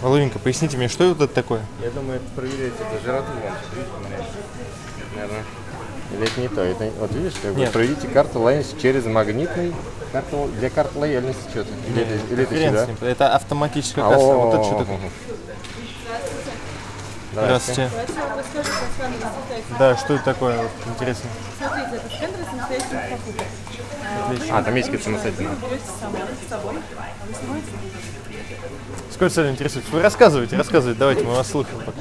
Володенька, поясните мне, что это такое? Я думаю, это проверяется, это жиратлон. Наверное. Или это не то? Это, вот видишь, как бы проверите карту лояльности через магнитный, карту, для карт лояльности что-то. Или это сюда? Это автоматическая карта. Вот это что такое? Здравствуйте. Да, что это такое? Вот, интересно. Смотрите, это центр самостоятельных покупок. А, там есть какие-то самостоятельные. Сколько цель интересует? Вы рассказывайте, давайте, мы вас слушаем пока.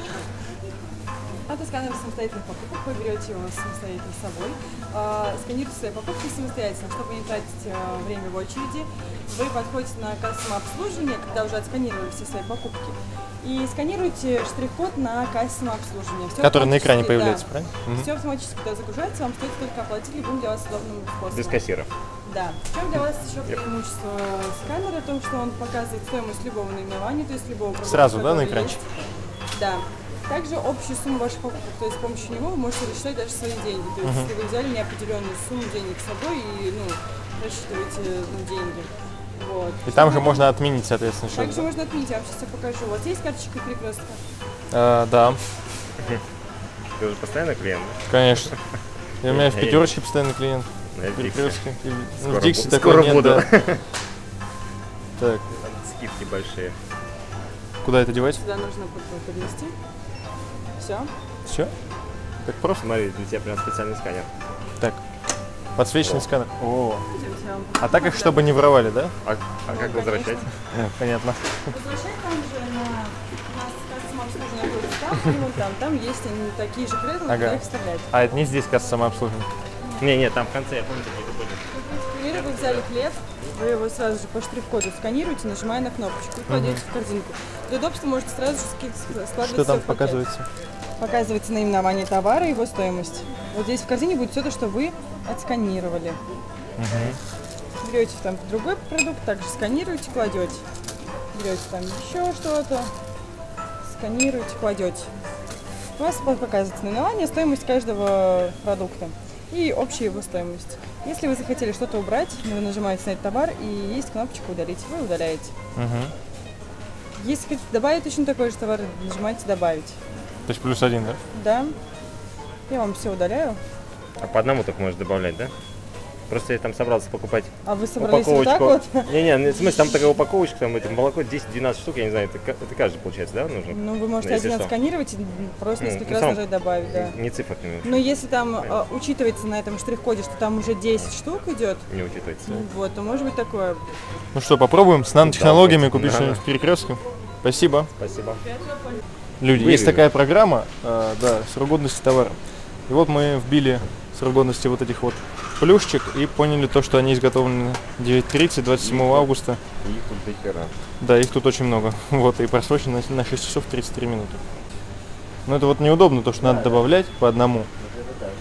Это сканер самостоятельных покупок, вы берете его самостоятельно с собой, сканируете свои покупки самостоятельно, чтобы не тратить время в очереди. Вы подходите на кассу самообслуживания, когда уже отсканировали все свои покупки, и сканируете штрих-код на кассе самообслуживания. Который на экране появляется, правильно? Все автоматически загружается, вам стоит только оплатить любым для вас удобным способом. Без кассира. Да. В чем для вас еще преимущество сканера? В том, что он показывает стоимость любого наименования, то есть любого продукта. Сразу, да, на экранчике? Да. Также общую сумму ваших покупок, то есть с помощью него вы можете рассчитать даже свои деньги. То есть если вы взяли неопределенную сумму денег с собой и рассчитываете деньги. Вот. И там же можно отменить, соответственно, счет. Также можно отменить, я вам сейчас покажу. У вас есть карточка Перекрёстка? Да. Ты уже постоянный клиент? Конечно. У меня в Пятерочке постоянный клиент. Перекрёстке. В Dixie такой нет, да. Так. Скидки большие. Куда это девать? Сюда нужно поднести. Все. Все? Так просто? Смотри, для тебя прям специальный сканер. Так. Подсвеченный сканер. О. А так их, чтобы не воровали, да? А как возвращать? Понятно. Возвращать там же на кассу самообслуживания будет там есть они такие же кресло, куда их вставлять. А это не здесь касса самообслуживания? Не, там в конце, я помню, такие были. Например, вы взяли хлеб, вы его сразу же по штрих-коду сканируете, нажимая на кнопочку и кладете в корзинку. Для удобства можете сразу же складывать. Что там показывается? Показывается наименование товара и его стоимость. Вот здесь в корзине будет все то, что вы отсканировали. Берете там другой продукт, также сканируете, кладете. Берете там еще что-то, сканируете, кладете. У вас показывается наименование, стоимость каждого продукта и общая его стоимость. Если вы захотели что-то убрать, вы нажимаете на этот товар и есть кнопочка «Удалить», вы удаляете. Если хотите добавить точно такой же товар, нажимаете «Добавить». То есть +1, да? Да. Я вам все удаляю. А по одному так можешь добавлять, да? Просто я там собрался покупать упаковочку. А вы собрались упаковочку. Вот так вот? Не, в смысле, там такая упаковочка, там это молоко 10-12 штук, я не знаю, это каждый получается, да, нужно? Ну, вы можете один отсканировать и просто несколько раз нажать добавить, да. Не цифр. Но если там учитывается на этом штрих-коде, что там уже 10 штук идет. Не учитывается. Вот, то может быть такое. Ну что, попробуем с нанотехнологиями купить что-нибудь в Перекрёстке? Спасибо. Спасибо. Люди, есть такая программа, да, срок годности товара. И вот мы вбили срок годности вот этих вот плюшечек и поняли то, что они изготовлены 9:30, 27 августа. Их тут до хера. Да, их тут очень много. Вот, и просрочено на 6 часов 33 минуты. Но это вот неудобно, то, что надо добавлять по одному.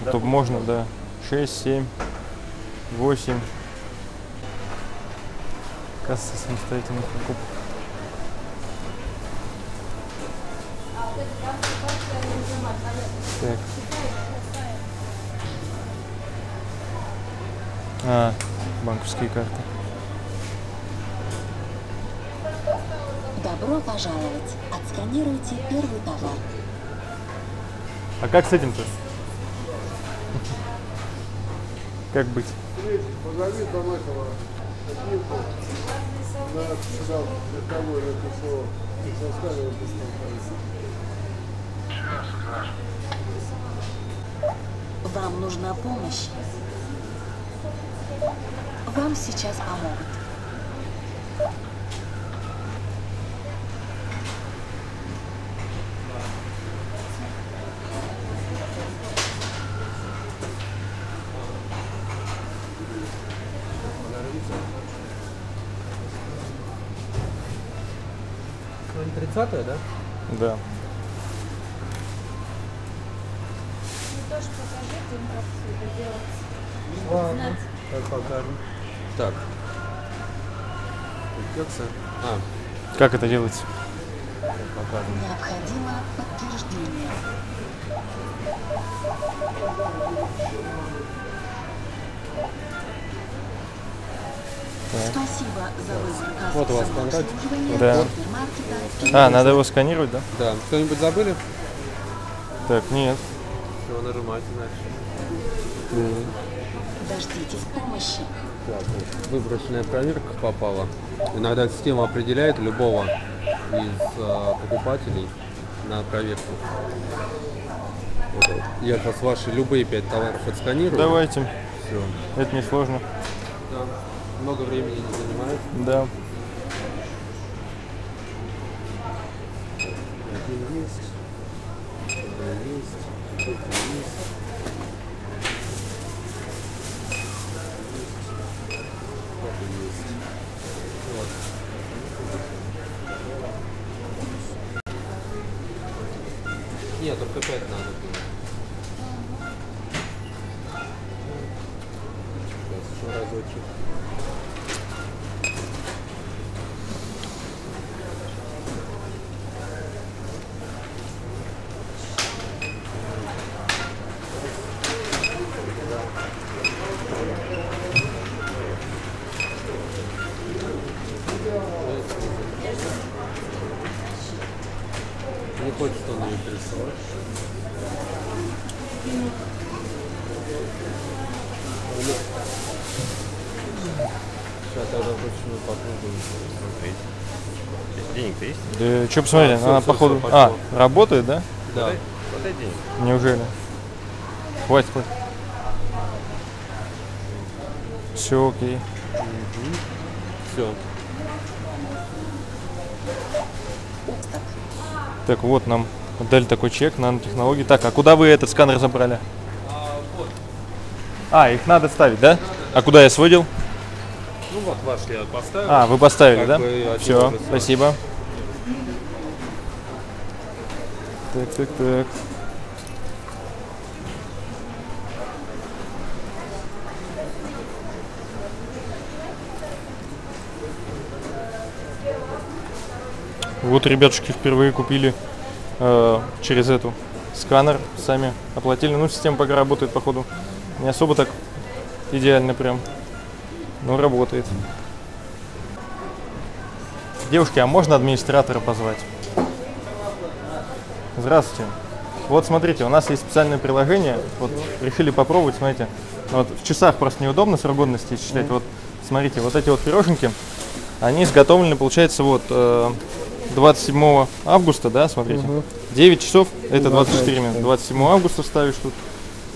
Вот то можно, да, 6, 7, 8. Касса самостоятельных покупок. Так. А, банковские карты. Добро пожаловать. Отсканируйте первый товар. А как с этим-то? Как быть? Вам нужна помощь. Вам сейчас помогут. Сегодня 30-е, да? Да. Вы тоже покажите им, как все это делать. Ладно, так покажем. Так. Как это делается? Необходимо подтверждение. Спасибо за выбор. Вот у вас контакт. Да. А, надо его сканировать, да? Да. Кто-нибудь забыли? Так, нет. Все, нажимать иначе. Дождитесь помощи. Так, выборочная проверка попала. Иногда система определяет любого из покупателей на проверку. Вот. Я сейчас ваши любые 5 товаров отсканирую. Давайте. Все. Это несложно. Да. Много времени не занимает. Да. Один есть. Нет, только 5 надо было. Сейчас еще разочек. Не хочет он ее пересылать. Сейчас тогда вручную попробуем смотреть. Денег-то есть? Да, что посмотри, она походу... А, работает, да? Да. Подай денег. Неужели? Хватит, хватит. Все окей. Все. Так, вот нам дали такой чек, нанотехнологии. Так, а куда вы этот сканер забрали? А, вот. А, их надо ставить, да? Надо, да. А куда я сводил? Ну вот ваш я поставил. А, вы поставили, да? Все, спасибо. Так, так, так. Вот ребятушки впервые купили через эту сканер, сами оплатили. Ну, система пока работает, походу, не особо так идеально прям, но работает. Девушки, а можно администратора позвать? Здравствуйте. Вот, смотрите, у нас есть специальное приложение, вот решили попробовать, смотрите. Вот в часах просто неудобно срок годности исчислять. Вот, смотрите, вот эти вот пироженки, они изготовлены, получается, вот... 27 августа, да, смотрите, 9 часов, это 24 минуты, 27 августа ставишь тут,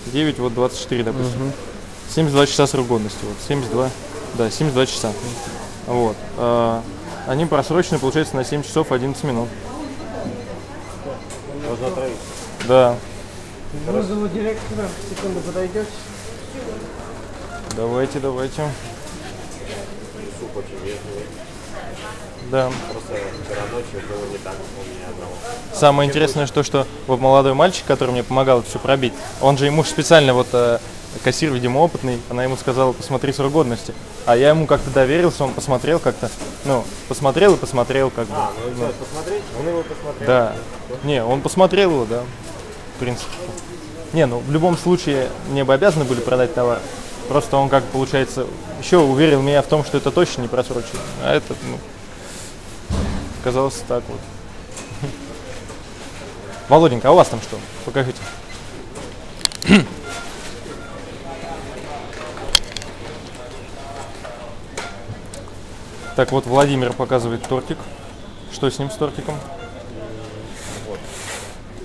9, вот 24, допустим, 72 часа срок годности, вот, 72, да, 72 часа, вот, они просрочены, получается, на 7 часов 11 минут. Да. Вызову директора, секунду, подойдете? Давайте, давайте. Да. Просто вчера ночью было не так, у меня одного. Самое интересное, что вот молодой мальчик, который мне помогал это все пробить, он же ему специально, вот кассир, видимо, опытный, она ему сказала, посмотри срок годности. А я ему как-то доверился, он посмотрел как-то, ну, посмотрел и посмотрел как бы. А, ну, да. Посмотреть? Он его посмотрел? Да. Не, он посмотрел его, да, в принципе. Не, ну, в любом случае, мне бы обязаны были продать товар. Просто он, как получается, еще уверил меня в том, что это точно не просрочено. А это, ну... Казалось так вот. Володенька, а у вас там что? Покажите. Так вот, Владимир показывает тортик. Что с ним, с тортиком?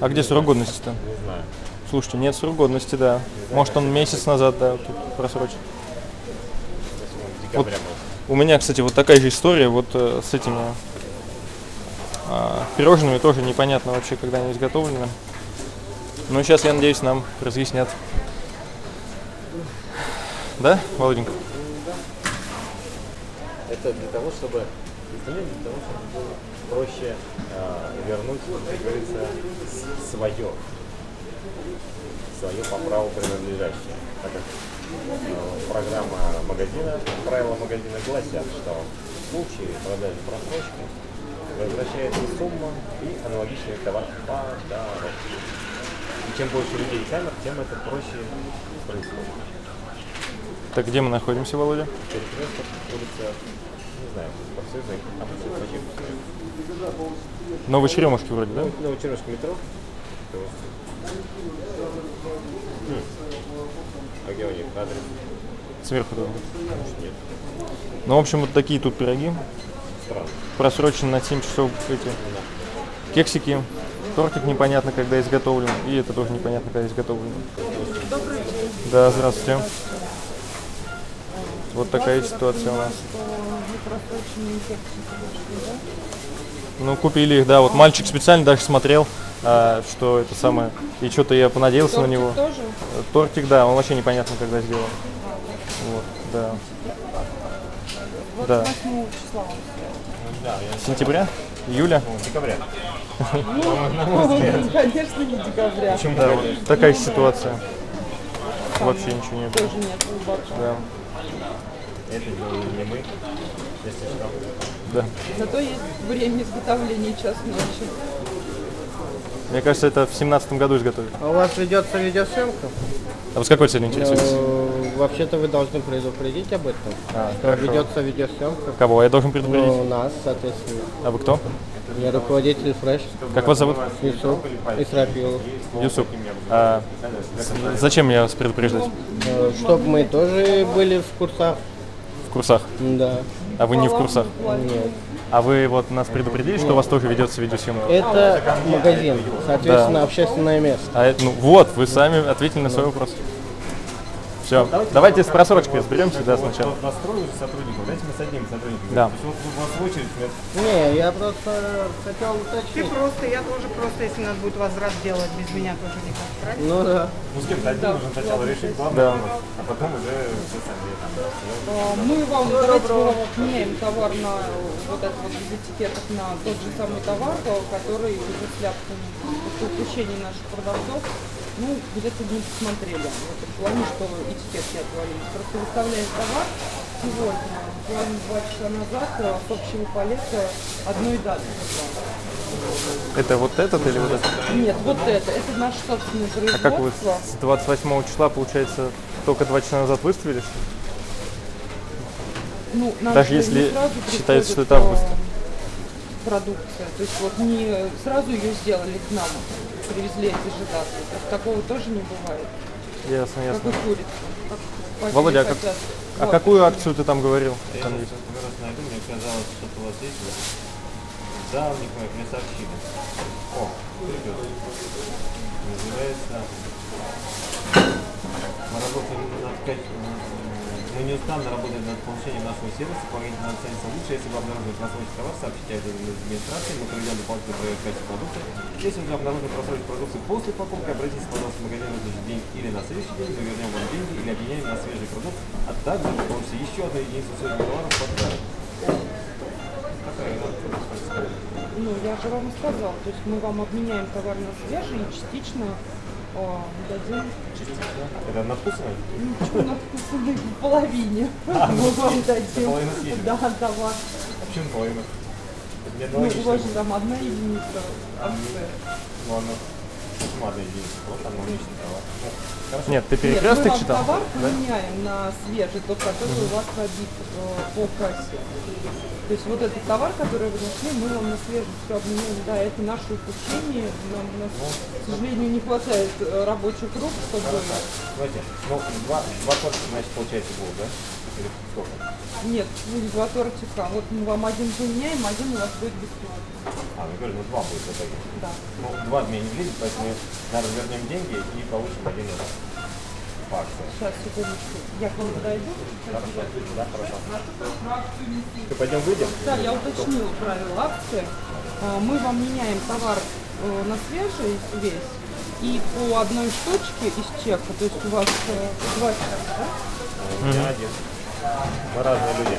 А где срок годности-то? Не знаю. Слушайте, нет срок годности, да. Может, он месяц назад, да, просрочен. Вот. У меня, кстати, вот такая же история вот с этими... пирожными тоже непонятно вообще, когда они изготовлены. Но сейчас, я надеюсь, нам разъяснят. Да, Володенька? Это для того, чтобы было проще вернуть, как говорится, свое. Свое по праву принадлежащее. Так как программа магазина, правила магазина гласят, что в случае продажи просрочки возвращается сумма и аналогичный товар подарок. И чем больше людей камер, тем это проще происходит. Так где мы находимся, Володя? Перекрёсток, улица, не знаю, Новый Черемушки вроде, да? Новый Черемушки метро. А где у них адрес? Сверху туда. Нет. Ну, в общем, вот такие тут пироги. Странно. Просрочены на 7 часов эти. Да. Кексики. Тортик непонятно, когда изготовлен. И это тоже непонятно, когда изготовлен. Добрый день. Да, здравствуйте. Вот такая ситуация у нас. Ну, купили их, да. Вот мальчик специально даже смотрел, что это самое. И что-то я понадеялся на него. Тоже? Тортик, да, он вообще непонятно, когда сделан. Вот, да. Вот да. 8 числа он сделал. Сентября? Июля? Декабря. Ну, конечно, не декабря. Почему? Да, вот такая ситуация. Вообще ничего нет. Тоже нет. Да. Это не мы. Да. Зато есть время изготовления, час ночи. Мне кажется, это в 2017 году изготовили. А у вас ведется видеосъемка? А вы с какой целью интересуетесь? Вообще-то вы должны предупредить об этом. Ведется видеосъемка. Кого? Я должен предупредить? Ну, нас, соответственно. А вы кто? Я руководитель Fresh. Как вас зовут? Юсуп Исрапил. Юсуп. А зачем меня вас предупреждать? Чтобы мы тоже были в курсах. В курсах? Да. А вы не в курсах? Нет. А вы вот нас предупредили, что у вас тоже ведется видеосъемка? Это магазин, соответственно, да. Общественное место. А, ну вот, вы сами ответили на свой вопрос. Все, давайте с просрочкой разберемся, да, сначала. Настрою сотрудников, дайте мы с одним сотрудником. Да. Не, я просто хотел уточнить. Ты просто, я тоже просто, если надо будет возврат делать, без меня тоже никак, правильно? Ну да. Ну с кем-то один нужно сначала решить, главное, да. А потом уже все сами. Мы вам доброго меняем товар на вот этот вот из этикеток на тот же самый товар, который после подключения наших продавцов. Ну, где-то не посмотрели. Вот, в плане, что этикетки отвалились. Просто выставляешь товар сегодня, буквально 2 часа назад, с общего палета одной даты. Это вот этот или вот этот? Нет, вот это. Это наше собственное производство. А как вы с 28 числа, получается, только 2 часа назад выставились? Ну, даже если считается, что это август. Продукция. То есть вот не сразу ее сделали к нам. Привезли эти же даты. Такого тоже не бывает. Ясно, ясно. Как и курицу. Как Володя, как... а вот. Какую акцию ты там говорил? Я там сейчас первый раз найду, мне казалось, что-то у вас есть. Да, у них мне сообщили. О, придет. Называется... Мы работаем над... Мы неустанно работаем над получением нашего сервиса, помогите нам оцениться лучше, если вы обнаружите просроченный товар, сообщите об этом администрации, мы проведем дополнительную проверку качества продукта. Если вы обнаружите просроченную продукцию после покупки, обратитесь, пожалуйста, в магазин в следующий день или на следующий день, мы вернем вам деньги или обменяем на свежий продукт, а также вы получите еще одну единицу своих товаров в подарок. Ну, я же вам и сказал, то есть мы вам обменяем товар на свежий и частично... О, дадим. Это надкусное? Ничего надкусное, в половине. А, мы вам дадим. Половину съедем? Да, давай. А почему половину? Ну, у вас же там одна единица. Ну, она почему одна единица? Вот она уничтожена товар. Нет, ты перекрёсток читал? Нет, мы вам товар поменяем на свежий, тот, который у вас пробит по кассе. То есть вот этот товар, который вы нашли, мы вам на свежем все обменяем. Да, это наше упущение. Нам, у нас, к сожалению, не хватает рабочих рук, чтобы... Давайте, ну, два тортика, значит, получается, будет, да? Или сколько? Нет, будет 2 тортика. Вот мы вам один поменяем, один у вас будет бесплатно. А, ну, говорю, ну, 2 будет в итоге. Да. Ну, 2 мне не влезет, поэтому, наверное, вернем деньги и получим 1 раз. Сейчас, секундочку, я к вам подойду. Хорошо, да, хорошо. Ты пойдем выйдем? Да, я уточнила правила акции. Мы вам меняем товар на свежий весь и по одной штучке из чека. То есть у вас 2 чека, да? У меня один. Мы разные люди.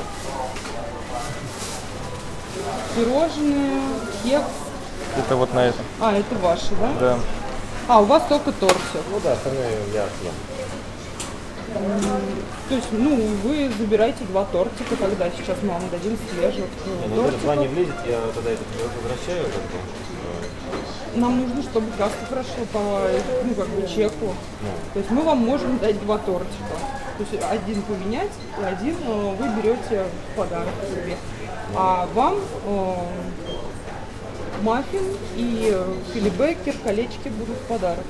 Пирожные, кекс. Это вот на этом. А, это ваши, да? Да. А, у вас только торт. Ну да, остальное я съем. То есть, ну, вы забираете 2 тортика, когда сейчас мы вам дадим свежих тортиков. 2 не влезет, я тогда это возвращаю. Нам нужно, чтобы касса прошла по, ну, как бы чеку. То есть мы вам можем дать 2 тортика. То есть один поменять, и один вы берете в подарок себе. А вам маффин и филибекер, колечки будут в подарок.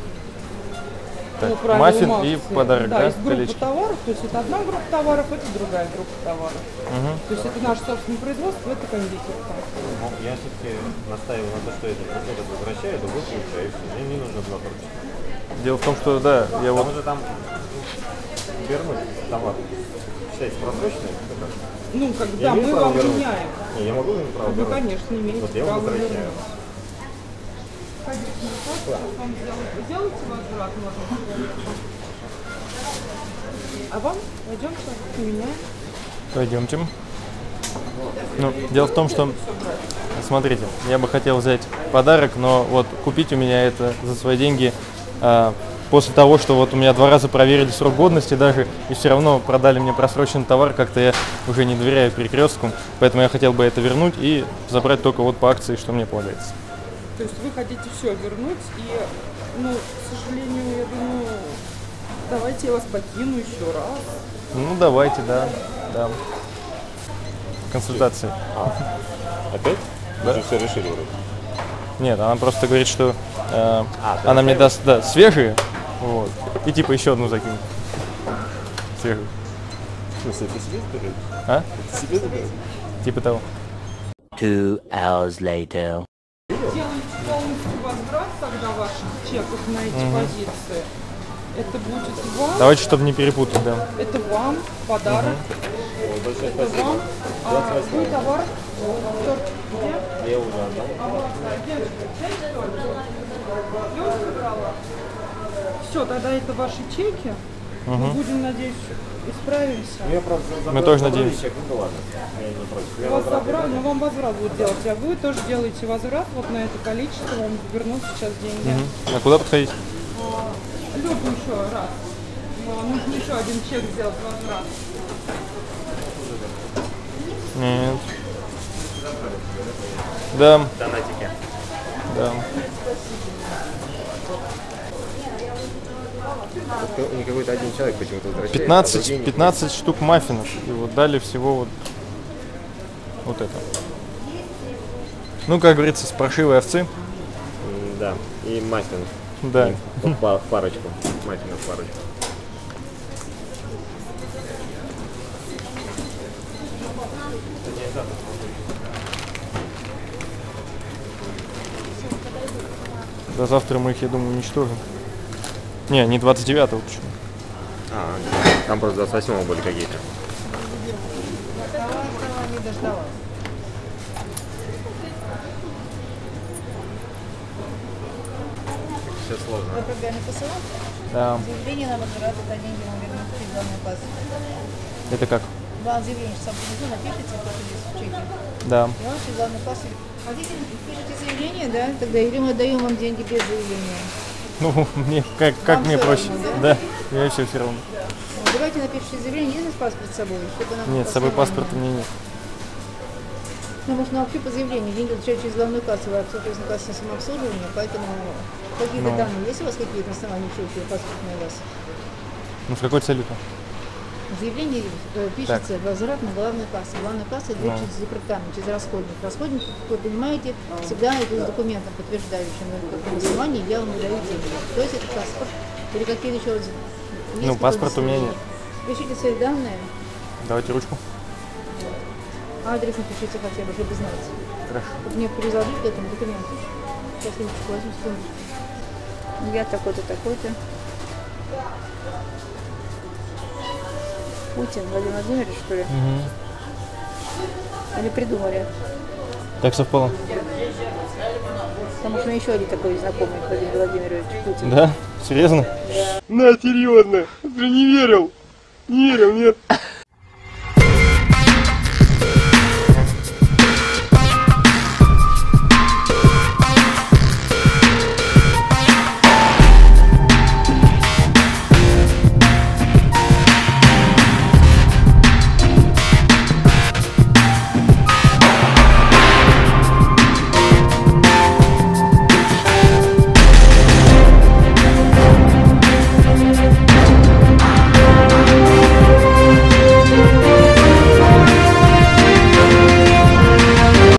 Так, ну, маффин акции. И подарок, да? Да, из группы колечки. Товаров, то есть это одна группа товаров, это другая группа товаров. Угу. То есть это наше собственное производство, это кондитерка. Я все-таки настаиваю на то, что этот процент возвращаю, другой получаю, и мне не нужно два продукта. Дело в том, что, да, я вот... Уже там вернуть товар, считайте, просроченный? Ну, когда мы вам меняем. Не, я могу им право вернуть? Ну, конечно, имеете вот право вернуть. Сделайте возврат, можно. А вам? Пойдемте, поменяем. Пойдемте. Ну, дело в том, что, смотрите, я бы хотел взять подарок, но вот купить у меня это за свои деньги после того, что вот у меня два раза проверили срок годности даже, и все равно продали мне просроченный товар, как-то я уже не доверяю Перекрёстку, поэтому я хотел бы это вернуть и забрать только вот по акции, что мне полагается. То есть вы хотите все вернуть и, ну, к сожалению, я думаю, давайте я вас покину еще раз. Ну, давайте, да. Да. Консультации. А. Опять? Да? Уже все решили вроде. Нет, она просто говорит, что она мне даст, да, свежие, вот, и типа еще одну закинет. Свежую. В смысле, ты себе заберешь? А? Ты себе заберешь? Типа того. 2 hours later. Делайте полностью возврат тогда ваших чеков на эти позиции. Это будет вам. Давайте, чтобы не перепутать, да. Это вам подарок. Это вам. А какой товар? Торт где? Я уже отдал. Я уже забрала. Все, тогда это ваши чеки. Мы будем, надеюсь, исправимся. Мы тоже надеемся. Вас забрали, но вам возврат будут делать, а вы тоже делаете возврат вот на это количество, вам вернут сейчас деньги. А куда подходить? Любим еще раз. Нужно еще один чек сделать возврат. Нет. Да. Донатики. Да. Не какой-то один человек почему-то возвращается. 15 штук маффинов. И вот дали всего вот это. Ну, как говорится, спаршивые овцы. Да. И маффин. Да. И парочку. Маффинов парочку. До завтра мы их, я думаю, уничтожим. Не, не 29-го почему. А, там просто 28-го были какие-то. Все сложно. Вы когда не посылали? Да. Заявление нам отбирают, а деньги вам вернут в рекламную базу. Это как? Вам заявление, что сам внизу напишите, кто здесь в чеке. Да. И вам в рекламную базу. Хотите, пишите заявление, да? Тогда или мы отдаем вам деньги без заявления. Ну, мне как мне проще. Равно, да? Да, я вообще все равно. Давайте напишите заявление, есть у вас паспорт с собой? Чтобы нам нет, с собой паспорта у меня нет. Ну, может, на вообще по заявлению, деньги получают через главную кассу, вы обслуживаете на кассу самообслуживания, поэтому какие-то данные, есть у вас какие-то основания, чеки, паспортные у вас? Ну, с какой целью-то? Заявление пишется возврат на главную кассу. Главная касса идет через департамент, через расходник. Расходник, как вы понимаете, всегда идут с документом, подтверждающим голосование, я вам выдаю деньги. То есть это паспорт или какие-то еще... Ну, паспорт у меня нет. Пишите свои данные. Давайте ручку. Адрес напишите хотя бы, чтобы знать. Хорошо. Вот мне приложить к этому документу. Сейчас ручку возьму, секундочку. Я такой-то, такой-то. Путин Владимир Владимирович, что ли? Угу. Или придумали? Так совпало. Потому что еще один такой знакомый, Владимир Владимирович Путин. Да? Серьезно? Да. На, серьезно! Ты не верил? Не верил, нет?